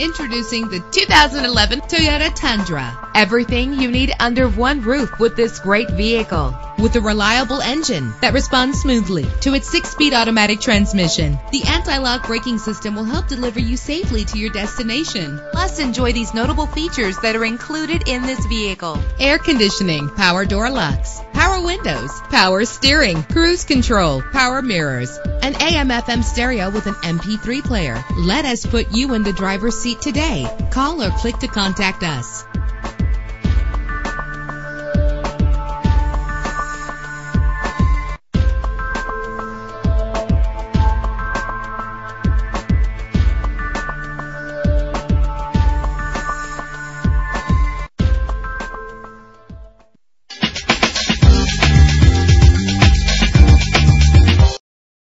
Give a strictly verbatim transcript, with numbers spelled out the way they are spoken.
Introducing the two thousand eleven Toyota Tundra. Everything you need under one roof with this great vehicle. With a reliable engine that responds smoothly to its six-speed automatic transmission, the anti-lock braking system will help deliver you safely to your destination. Plus, enjoy these notable features that are included in this vehicle: air conditioning, power door locks, power windows, power steering, cruise control, power mirrors, an A M F M stereo with an M P three player. Let us put you in the driver's seat today. Call or click to contact us.